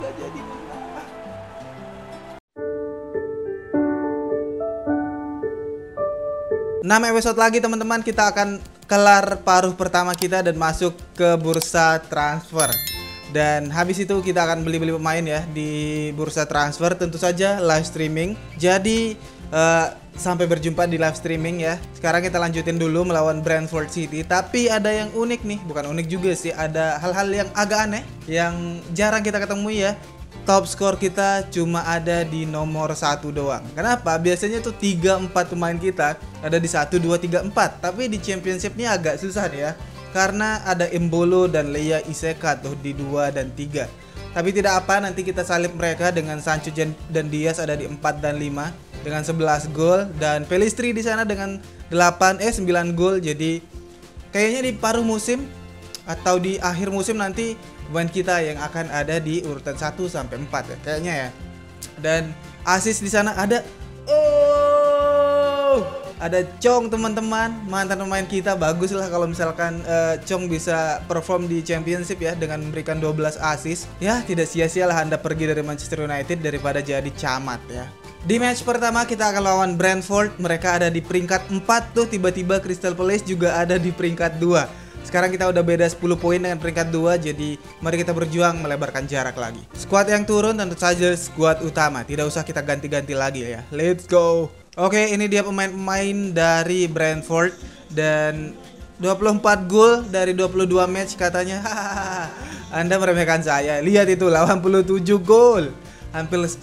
nggak jadi menang. Nah, 6 episode lagi teman-teman, kita akan kelar paruh pertama kita dan masuk ke bursa transfer. Dan habis itu kita akan beli-beli pemain ya di bursa transfer, tentu saja live streaming. Jadi sampai berjumpa di live streaming ya. Sekarang kita lanjutin dulu melawan Brentford City. Tapi ada yang unik nih, bukan unik juga sih, ada hal-hal yang agak aneh yang jarang kita ketemui ya. Top skor kita cuma ada di nomor 1 doang. Kenapa? Biasanya tuh 3-4 pemain kita ada di 1, 2, 3, 4. Tapi di championship ini agak susah nih ya, karena ada Embolo dan Leia Iseka tuh di 2 dan 3. Tapi tidak apa, nanti kita salib mereka dengan Sancho dan Diaz ada di 4 dan 5 dengan 11 gol. Dan Pellistri di sana dengan 9 gol. Jadi kayaknya di paruh musim atau di akhir musim nanti pemain kita yang akan ada di urutan 1 sampai 4 ya kayaknya ya. Dan assist di sana ada ada Chong teman-teman, mantan pemain kita. Bagus lah kalau misalkan Chong bisa perform di championship ya dengan memberikan 12 assist. Ya tidak sia-sialah Anda pergi dari Manchester United daripada jadi camat ya. Di match pertama kita akan lawan Brentford. Mereka ada di peringkat 4 tuh, tiba-tiba Crystal Palace juga ada di peringkat 2. Sekarang kita udah beda 10 poin dengan peringkat 2, jadi mari kita berjuang melebarkan jarak lagi. Skuad yang turun tentu saja skuad utama, tidak usah kita ganti-ganti lagi ya. Let's go. Oke, ini dia pemain-pemain dari Brentford dan 24 gol dari 22 match katanya. Anda meremehkan saya. Lihat itu 87 gol.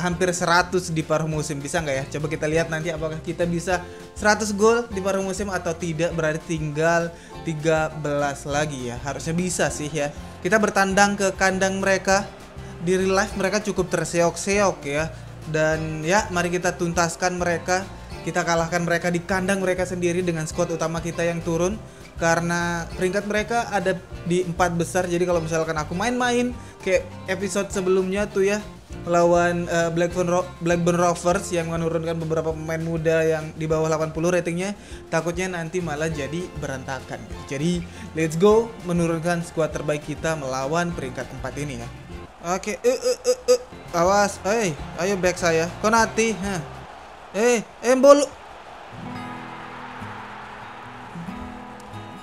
Hampir 100 di paruh musim, bisa nggak ya? Coba kita lihat nanti apakah kita bisa 100 gol di paruh musim atau tidak. Berarti tinggal 13 lagi ya. Harusnya bisa sih ya. Kita bertandang ke kandang mereka. Di real life mereka cukup terseok-seok ya. Dan ya mari kita tuntaskan mereka. Kita kalahkan mereka di kandang mereka sendiri dengan skuad utama kita yang turun. Karena peringkat mereka ada di 4 besar. Jadi kalau misalkan aku main-main kayak episode sebelumnya tuh ya, melawan Blackburn Rovers yang menurunkan beberapa pemain muda yang di bawah 80 ratingnya, takutnya nanti malah jadi berantakan. Jadi let's go menurunkan skuad terbaik kita melawan peringkat 4 ini ya. Oke, awas, ayo back saya, Konate, Embolo.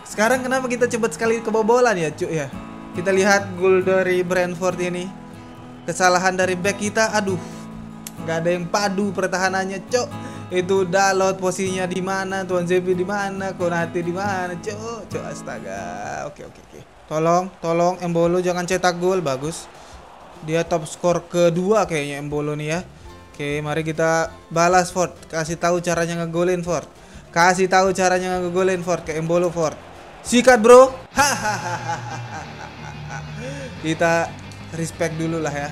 Sekarang kenapa kita cepat sekali kebobolan ya, cuy ya? Kita lihat gol dari Brentford ini. Kesalahan dari back kita, aduh, nggak ada yang padu pertahanannya, cok. Itu Dalot posisinya di mana, Tuan Zebi di mana, Konate di mana, cok, cok, astaga. Oke. Tolong, Embolo jangan cetak gol, bagus. Dia top skor kedua kayaknya Embolo nih ya. Oke, mari kita balas Ford, kasih tahu caranya ngegolin Ford, ke Embolo Ford. Sikat bro, kita respect dulu lah ya.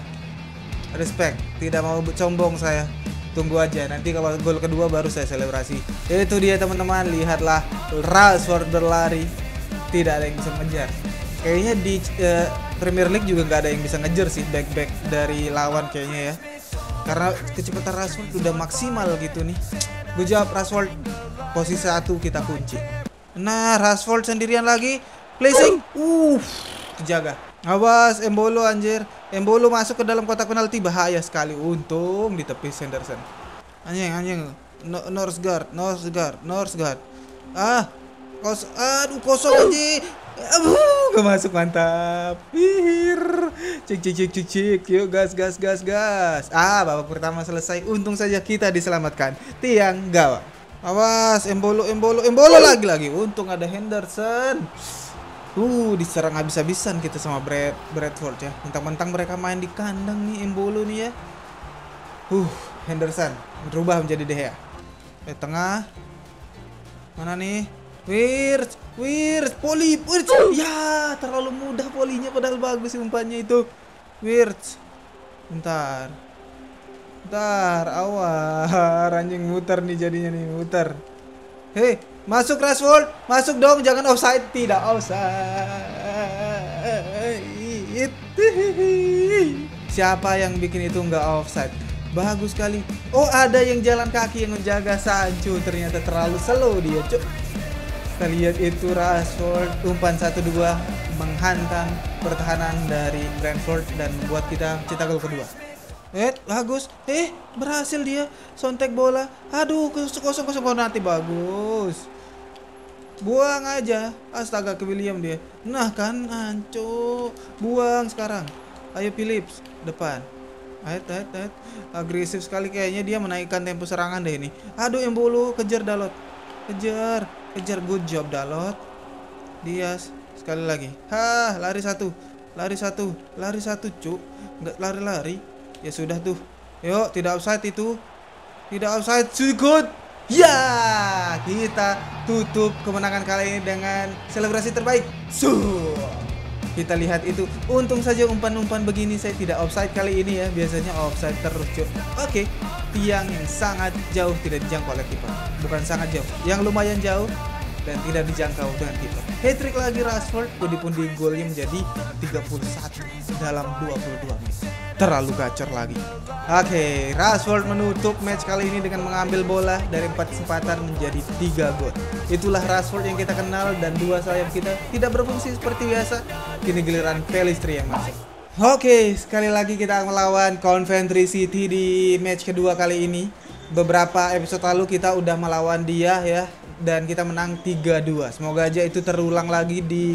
Respect, tidak mau sombong saya. Tunggu aja nanti kalau gol kedua baru saya selebrasi. Itu dia teman-teman, lihatlah Rashford berlari, tidak ada yang bisa ngejar. Kayaknya di Premier League juga nggak ada yang bisa ngejar sih back-back dari lawan kayaknya ya. Karena kecepatan Rashford udah maksimal gitu nih. Gue jawab Rashford posisi 1 kita kunci. Nah, Rashford sendirian lagi, placing. Kejaga. Awas Embolo anjir. Embolo masuk ke dalam kotak penalti, bahaya sekali. Untung ditepis Henderson. Anjing. Northgard. Aduh kosong anjir. Gak masuk, mantap. Hihir. Cik. Yuk gas. Babak pertama selesai. Untung saja kita diselamatkan tiang gawang. Awas Embolo lagi. Untung ada Henderson. Diserang habis-habisan kita sama Bradford ya. Mentang-mentang mereka main di kandang nih Embolo nih ya. Henderson berubah menjadi Dehea. Tengah. Mana nih? Wirch, volley. Ya, terlalu mudah volleynya padahal bagus umpannya itu. Wirch. Bentar, awal anjing muter nih jadinya nih, muter. Hei, masuk Rashford, masuk dong, jangan offside. Tidak offside. Siapa yang bikin itu nggak offside? Bagus sekali. Ada yang jalan kaki yang menjaga Sancho. Ternyata terlalu slow dia, cuk. Kita lihat itu Rashford umpan 1-2 menghantam pertahanan dari Brentford dan membuat kita cetak gol kedua. Bagus. Berhasil dia sontek bola. Aduh, kosong-kosong Konate, bagus. Buang aja. Astaga, ke William dia. Nah kan, anco. Buang sekarang. Ayo Phillips, depan. Ait. Agresif sekali kayaknya dia menaikkan tempo serangan deh ini. Aduh, Embolo, kejar Dalot. Kejar, good job Dalot. Diaz, sekali lagi. Hah, lari satu, cuk. Nggak lari-lari. Ya sudah tuh. Yuk, tidak offside itu. Tidak offside, so good. Ya, kita tutup kemenangan kali ini dengan selebrasi terbaik. Kita lihat itu. Untung saja umpan-umpan begini saya tidak offside kali ini ya. Biasanya offside terus, cuk. Oke. Tiang yang sangat jauh tidak dijangkau oleh kiper. Bukan sangat jauh, yang lumayan jauh dan tidak dijangkau dengan kiper. Hat-trick lagi Rashford. Pundi-pundi golnya menjadi 31 dalam 22 menit. Terlalu gacor lagi. Oke, Rashford menutup match kali ini dengan mengambil bola dari 4 kesempatan menjadi 3 gol. Itulah Rashford yang kita kenal, dan dua sayap kita tidak berfungsi seperti biasa. Kini giliran Pellistri yang masuk. Oke, sekali lagi kita melawan Coventry City di match kedua kali ini. Beberapa episode lalu kita udah melawan dia ya, dan kita menang 3-2. Semoga aja itu terulang lagi di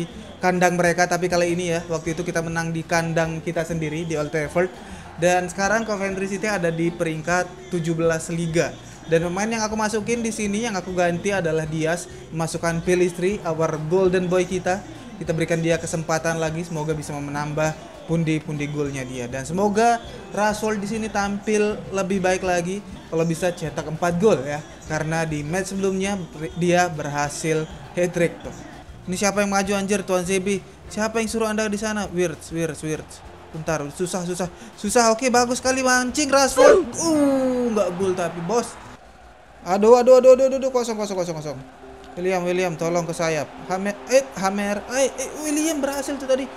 kandang mereka, tapi kali ini ya, waktu itu kita menang di kandang kita sendiri di Old Trafford. Dan sekarang Coventry City ada di peringkat 17 liga. Dan pemain yang aku masukin di sini yang aku ganti adalah Diaz, memasukkan Pellistri, our golden boy kita. Kita berikan dia kesempatan lagi, semoga bisa menambah pundi-pundi golnya dia, dan semoga Rashford di sini tampil lebih baik lagi, kalau bisa cetak 4 gol ya, karena di match sebelumnya dia berhasil hat-trick tuh. Ini siapa yang maju anjir, Tuan Zebi? Siapa yang suruh Anda di sana? Wirch. Bentar, susah. Oke, bagus sekali mancing Rashford. Nggak gol tapi, Bos. Aduh, kosong. William, tolong ke sayap. Hammer. William berhasil tuh tadi.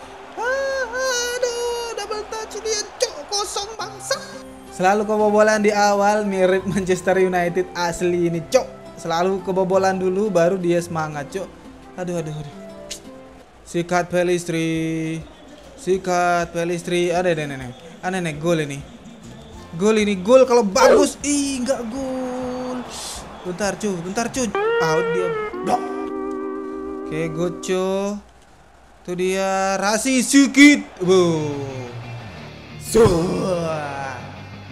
Kosong bangsa. Selalu kebobolan di awal, mirip Manchester United asli ini, cok. Selalu kebobolan dulu baru dia semangat, cok. Aduh. Sikat Pellistri. Aneh, gol ini. Gol kalau bagus. Nggak gol. Bentar cu. Out dia. Oke, good cu. Itu dia Rasi Sikit.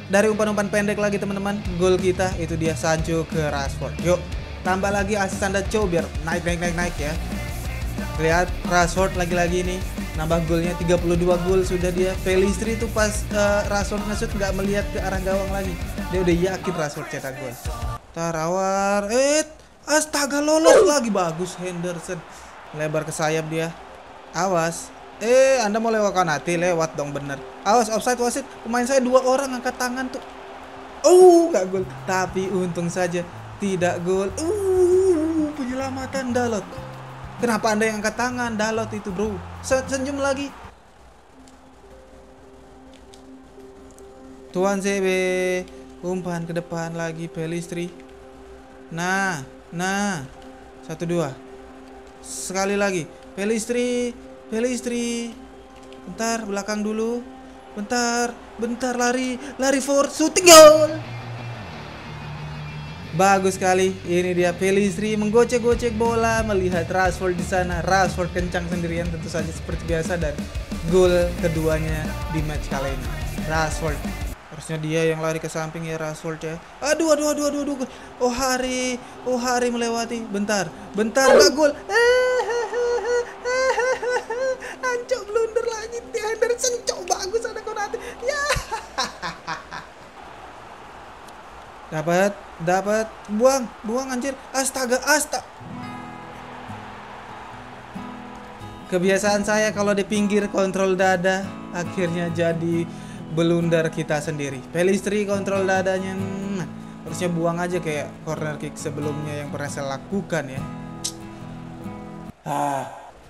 Dari umpan-umpan pendek lagi teman-teman, gol kita itu dia Sancho ke Rashford. Yuk, tambah lagi asis Anda cow biar naik ya. Lihat Rashford lagi-lagi ini nambah golnya, 32 gol sudah dia. Pellistri itu pas Rashford ngesut nggak melihat ke arah gawang lagi. Dia udah yakin Rashford cetak gol. Tarawar, astaga lolos lagi, bagus Henderson. Lebar ke sayap dia. Awas. Anda mau lewat Konate, lewat dong bener. Awas offside wasit. Pemain saya 2 orang angkat tangan tuh. Nggak gol. Tapi untung saja tidak gol. Penyelamatan Dalot. Kenapa Anda yang angkat tangan Dalot itu, bro? Senyum lagi. Tuan CB, umpan ke depan lagi Pellistri. Nah. 1-2. Sekali lagi Pellistri, bentar belakang dulu, bentar lari forward, shooting goal. Bagus sekali, ini dia Pellistri menggocek-gocek bola, melihat Rashford di sana, Rashford kencang sendirian tentu saja seperti biasa, dan gol keduanya di match kali ini. Rashford, harusnya dia yang lari ke samping ya Rashford ya. Aduh. Oh hari melewati, bentar gak gol. Cok, blunder lagi Henderson, cok, bagus ada Konate. Ya. Dapat. Buang anjir. Astaga. Kebiasaan saya kalau di pinggir kontrol dada, akhirnya jadi blunder kita sendiri. Pellistri kontrol dadanya. Harusnya buang aja kayak corner kick sebelumnya yang pernah saya lakukan ya.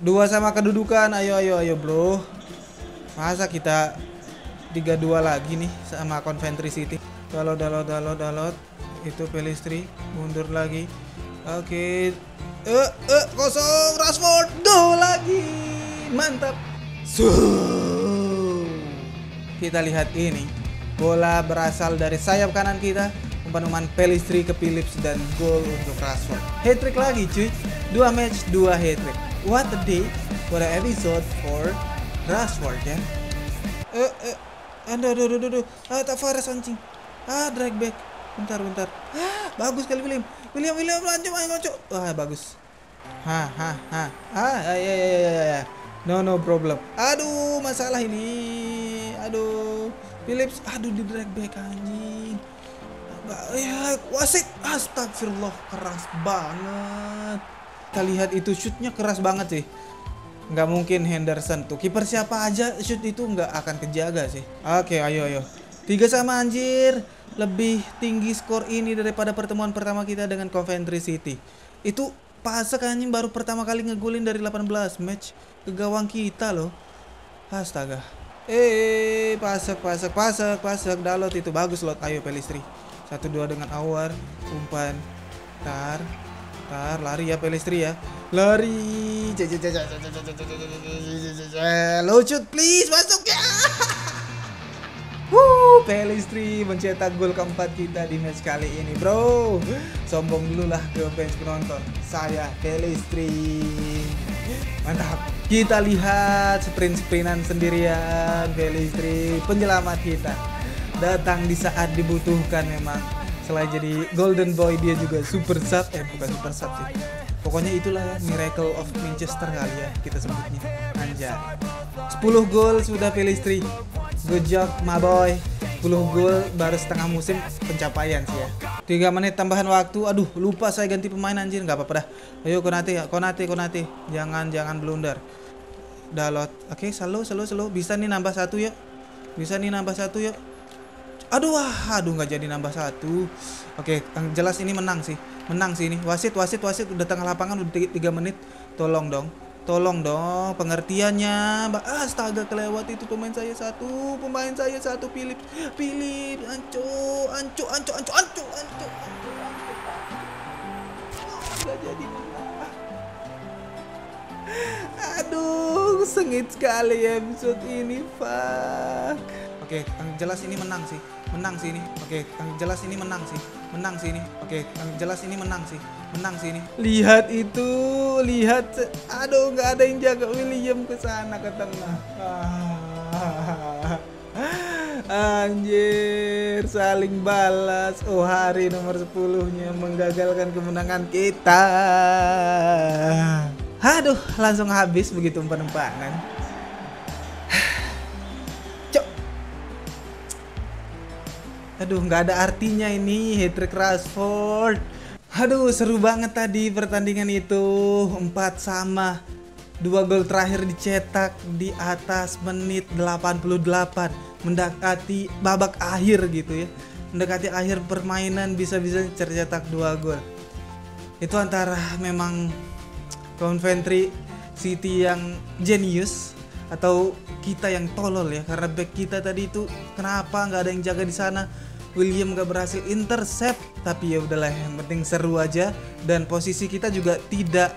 2 sama kedudukan, ayo bro. Masa kita 3-2 lagi nih sama Coventry City. Dalot. Itu Pellistri mundur lagi. Oke. Kosong Rashford. Gol lagi. Mantap. Kita lihat ini. Bola berasal dari sayap kanan kita. Umpan-umpan Pellistri ke Phillips dan gol untuk Rashford. Hat-trick lagi cuy. 2 match 2 hat-trick. What a day. What an episode for Rashford ya. Aduh. Tavares anjing. Drag back. Bentar. Bagus kali William. William lanjut. Wah, bagus. Ya. No problem. Aduh, masalah ini. Aduh. Phillips, aduh di drag back anjing. Ya, wasit. Astagfirullah, keras banget. Kita lihat itu shootnya keras banget sih. Nggak mungkin Henderson tuh. Kiper siapa aja shoot itu nggak akan kejaga sih. Oke, ayo. 3 sama anjir. Lebih tinggi skor ini daripada pertemuan pertama kita dengan Coventry City. Itu Pasek anjing baru pertama kali ngegulin dari 18 match ke gawang kita loh. Astaga. Pasek. Dalot itu bagus lot. Ayo Pellistri. 1-2 dengan Awar. Umpan. Tar. Lari ya Pellistri ya. Lari. Lucut please masuk ya. Pellistri mencetak gol keempat kita di match kali ini bro. Sombong dulu lah ke bench penonton. Saya Pellistri. Mantap. Kita lihat sprint-sprintan sendirian Pellistri. Penyelamat kita. Datang di saat dibutuhkan memang. Selain jadi golden boy dia juga super sub. Bukan super sub sih. Pokoknya itulah ya, miracle of Manchester kali ya kita sebutnya. Anjay. 10 gol sudah Pellistri. Good job my boy. 10 gol baru setengah musim, pencapaian sih ya. 3 menit tambahan waktu. Aduh, lupa saya ganti pemain anjir, nggak apa-apa dah. Ayo Konate. Jangan blunder. Dalot. Oke, slow. Bisa nih nambah satu yuk. Aduh nggak jadi nambah satu. Oke, yang jelas ini menang sih ini. Wasit udah tengah lapangan udah 3 menit. Tolong dong pengertiannya. Astaga kelewat itu pemain saya satu Philip anco. Nggak jadi menang. Aduh sengit sekali episode ini fuck. Oke yang jelas ini menang sih ini. Oke yang jelas ini menang sih ini. Oke yang jelas ini menang sih ini. Lihat, aduh nggak ada yang jaga William ke sana ke tengah. Anjir, saling balas. Oh hari nomor 10-nya menggagalkan kemenangan kita. Aduh, langsung habis begitu umpan-umpanan. Aduh, nggak ada artinya ini hat-trick Rashford. Aduh seru banget tadi pertandingan itu. 4-2 gol terakhir dicetak di atas menit 88, mendekati babak akhir gitu ya. Mendekati akhir permainan bisa-bisa tercetak 2 gol. Itu antara memang Coventry City yang jenius atau kita yang tolol ya. Karena back kita tadi itu kenapa nggak ada yang jaga di sana. William gak berhasil intercept, tapi ya udahlah yang penting seru aja dan posisi kita juga tidak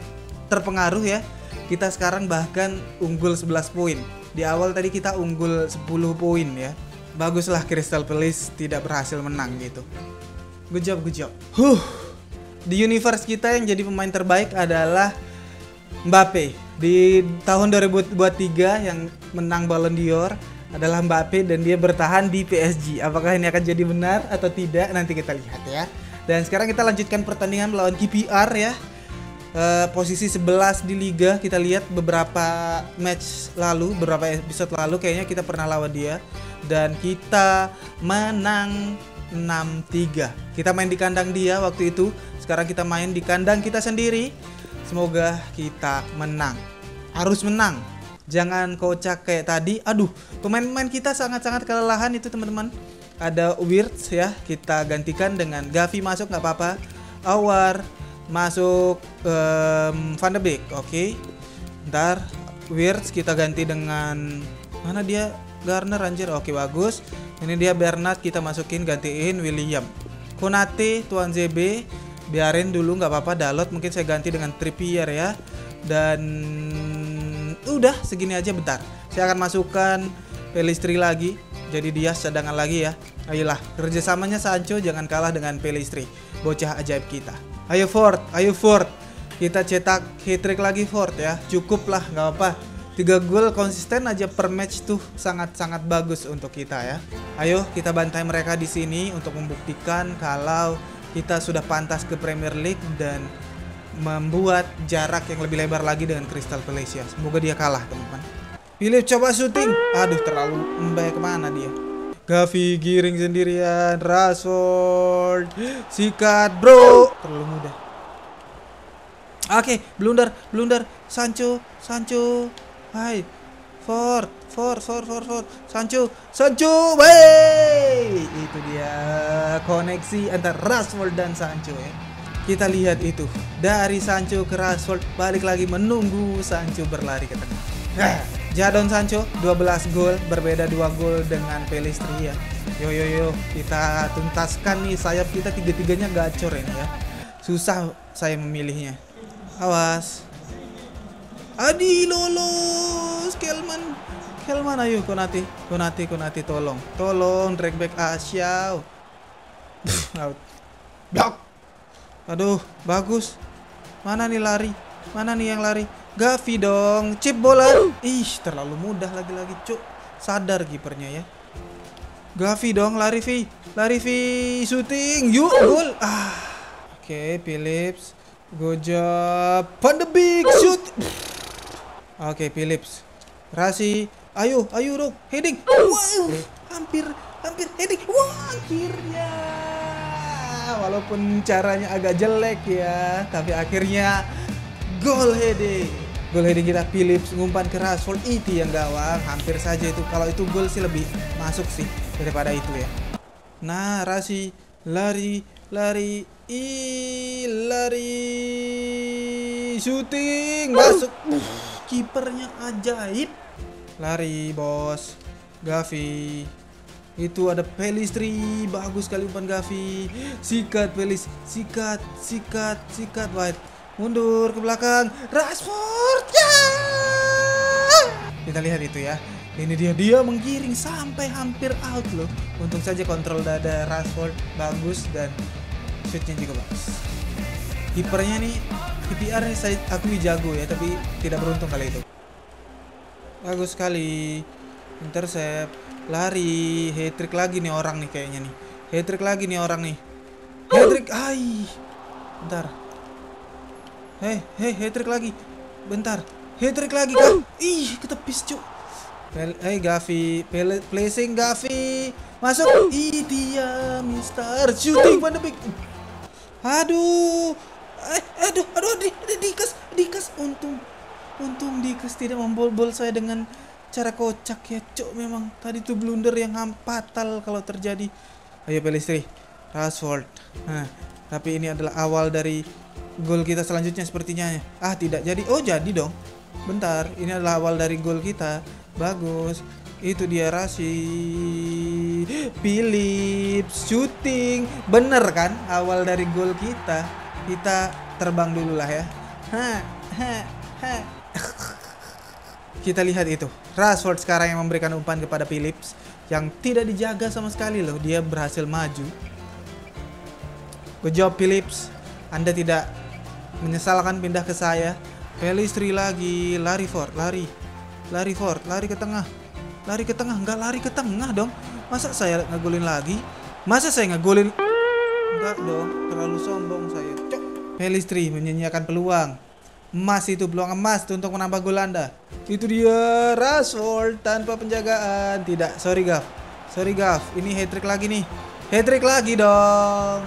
terpengaruh ya. Kita sekarang bahkan unggul 11 poin. Di awal tadi kita unggul 10 poin ya. Baguslah Crystal Palace tidak berhasil menang gitu. Good job. Di universe kita yang jadi pemain terbaik adalah Mbappe. Di tahun 2023 yang menang Ballon d'Or adalah Mbappe dan dia bertahan di PSG. Apakah ini akan jadi benar atau tidak? Nanti kita lihat ya. Dan sekarang kita lanjutkan pertandingan melawan QPR ya. Posisi 11 di liga. Kita lihat beberapa match lalu, beberapa episode lalu kayaknya kita pernah lawan dia dan kita menang 6-3. Kita main di kandang dia waktu itu. Sekarang kita main di kandang kita sendiri. Semoga kita menang. Harus menang. Jangan kocak kayak tadi. Aduh, pemain-pemain kita sangat-sangat kelelahan itu teman-teman. Ada Wirch ya, kita gantikan dengan Gavi masuk nggak apa-apa. Awar masuk Van de Beek, oke. Ntar Wirch kita ganti dengan mana dia? Garner anjir, oke bagus. Ini dia Bernard kita masukin gantiin William. Konate Tuan ZB biarin dulu nggak apa-apa. Dalot mungkin saya ganti dengan Trippier ya dan udah segini aja bentar. Saya akan masukkan Pellistri lagi. Jadi Diaz cadangan lagi ya. Ayolah, kerjasamanya Sancho jangan kalah dengan Pellistri. Bocah ajaib kita. Ayo Ford, ayo Ford. Kita cetak hat-trick lagi Ford ya. Cukup lah, nggak apa-apa. 3 gol konsisten aja per match tuh sangat-sangat bagus untuk kita ya. Ayo kita bantai mereka di sini untuk membuktikan kalau kita sudah pantas ke Premier League dan membuat jarak yang lebih lebar lagi dengan Crystal Palace ya. Semoga dia kalah teman-teman. Phillips coba syuting. Aduh, terlalu embek kemana dia. Gavi giring sendirian. Rashford sikat bro. Terlalu mudah. Oke, blunder. Sancho. Hai, Ford. Sancho. Wey, itu dia koneksi antara Rashford dan Sancho ya. Kita lihat itu. Dari Sancho ke Rashford, balik lagi menunggu Sancho berlari ke tengah. Jadon Sancho 12 gol, berbeda 2 gol dengan Pellistri ya. Yo, kita tuntaskan nih sayap kita, tiga-tiganya gacor ini ya. Susah saya memilihnya. Awas. Adi lolos Kelman, ayo Konate, tolong drag back Asyao. Out. Blok. Aduh, bagus. Mana nih yang lari? Gavi dong, chip bola. Ih, terlalu mudah lagi-lagi, cuk. Sadar kipernya ya. Gavi dong, lari Vi, syuting. Yuk, gol. Ah. Oke, Phillips. Gojab, Van de Beek shoot. Oke, Phillips. Rasi, ayo Ruk, heading. Wow, hampir heading. Wah, akhirnya. Walaupun caranya agak jelek ya, tapi akhirnya goal heading. Goal heading kita Phillips ngumpan ke Rashford, itu yang gawang. Hampir saja itu. Kalau itu goal sih lebih masuk sih daripada itu ya. Nah, Rasi lari. Syuting masuk. Kipernya ajaib. Lari bos. Gavi. Itu ada Pellistri. Bagus sekali umpan Gavi. Sikat Pellistri. Sikat White. Mundur ke belakang. Rashford. Yeah! Kita lihat itu ya. Ini dia menggiring sampai hampir out loh. Untung saja kontrol dada Rashford bagus dan shootnya juga bagus. Kipernya nih QPR nih saya akui jago ya, tapi tidak beruntung kali itu. Bagus sekali. Intercept, lari, hat-trick lagi nih orang nih kayaknya nih. Hat-trick. Ai. Bentar. Hei, hat-trick lagi. Bentar. Hat-trick lagi kan. Ih, ketepis, cuk. Gavi, placing Gavi. Masuk. Ih, dia Mister shooting Van de Beek. Aduh, Dikas. Untung Dikas tidak membol-bol saya dengan cara kocak ya, cok. Memang tadi tuh blunder yang fatal kalau terjadi. Ayo Pellistri, Rashford. Nah, tapi ini adalah awal dari gol kita selanjutnya sepertinya. Ah, tidak jadi. Oh, jadi dong. Bentar, ini adalah awal dari gol kita. Bagus. Itu dia Rashid. Phillips shooting. Bener kan? Awal dari gol kita. Kita terbang dulu lah ya. Kita lihat itu. Rashford sekarang yang memberikan umpan kepada Phillips yang tidak dijaga sama sekali loh. Dia berhasil maju. Good job Phillips. Anda tidak menyesalkan pindah ke saya. Pellistri lagi. Lari Ford. Lari ke tengah. Enggak lari ke tengah dong. Masa saya ngegolin lagi? Enggak dong. Terlalu sombong saya. Cok. Pellistri menyanyiakan peluang. Emas itu, peluang emas tuh untuk menambah gol Anda. Itu dia Rashford tanpa penjagaan. Tidak, sorry Gav. Ini hat-trick lagi nih. Hat-trick lagi dong.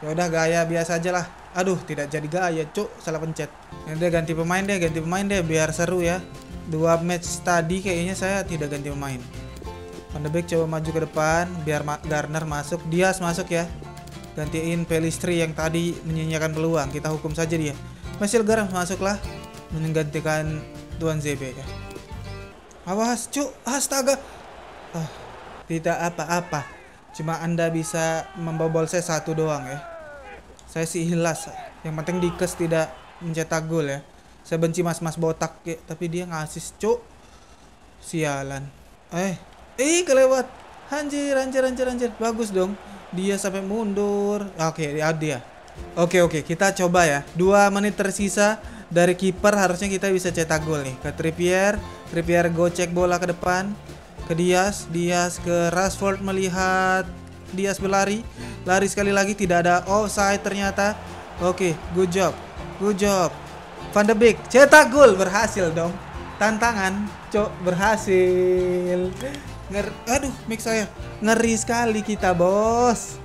Ya udah gaya biasa aja lah. Aduh, tidak jadi gaya, cuk. Salah pencet. Nanti ganti pemain deh biar seru ya. 2 match tadi kayaknya saya tidak ganti pemain. Van de Beek coba maju ke depan biar Garner masuk. Diaz masuk ya. Gantiin Pellistri yang tadi menyanyiakan peluang. Kita hukum saja dia. Masih Garner masuklah menggantikan Tuan ZB ya. Awas cuk, astaga. Tidak apa-apa. Cuma Anda bisa membobol saya satu doang ya. Saya sih hilas. Yang penting Dikas tidak mencetak gol ya. Saya benci mas-mas botak ya, tapi dia ngasih, cuk. Sialan. Kelewat. Anjir. Bagus dong. Dia sampai mundur. Oke, dia. Oke, kita coba ya. 2 menit tersisa dari kiper, harusnya kita bisa cetak gol nih. Ke Trippier. Trippier gocek bola ke depan. Ke Diaz. Diaz ke Rashford, melihat Diaz berlari. Lari sekali lagi, tidak ada offside ternyata. Oke, good job. Good job. Van de Beek cetak gol, berhasil dong. Tantangan, cok, berhasil. Aduh, mix saya. Ngeri sekali kita, bos.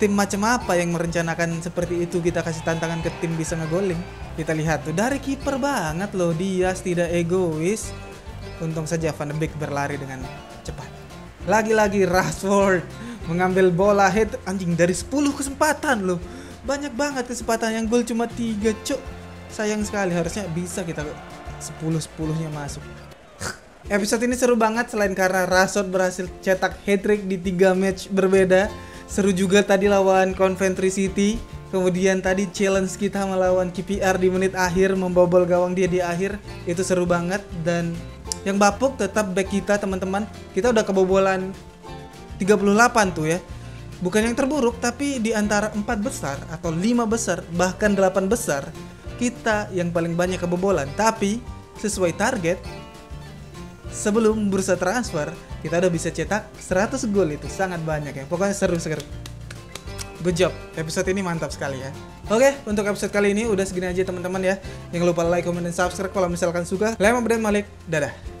Tim macam apa yang merencanakan seperti itu, kita kasih tantangan ke tim bisa ngegolin. Kita lihat tuh, dari kiper banget loh. Diaz tidak egois. Untung saja Van de Beek berlari dengan cepat. Lagi-lagi Rashford mengambil bola head. Anjing, dari 10 kesempatan loh. Banyak banget kesempatan, yang gol cuma 3, cuk. Sayang sekali, harusnya bisa kita 10-10-nya masuk. Episode ini seru banget, selain karena Rashford berhasil cetak hat-trick di 3 match berbeda. Seru juga tadi lawan Coventry City. Kemudian tadi challenge kita melawan QPR di menit akhir, membobol gawang dia di akhir. Itu seru banget. Dan yang bapuk tetap back kita, teman-teman. Kita udah kebobolan 38 tuh ya. Bukan yang terburuk, tapi di antara 4 besar atau 5 besar, bahkan 8 besar, kita yang paling banyak kebobolan. Tapi sesuai target sebelum bursa transfer, kita udah bisa cetak 100 gol. Itu sangat banyak ya. Pokoknya seru. Good job. Episode ini mantap sekali ya. Oke, untuk episode kali ini udah segini aja teman-teman ya. Jangan lupa like, comment, dan subscribe kalau misalkan suka. Lema Brand Malik. Dadah.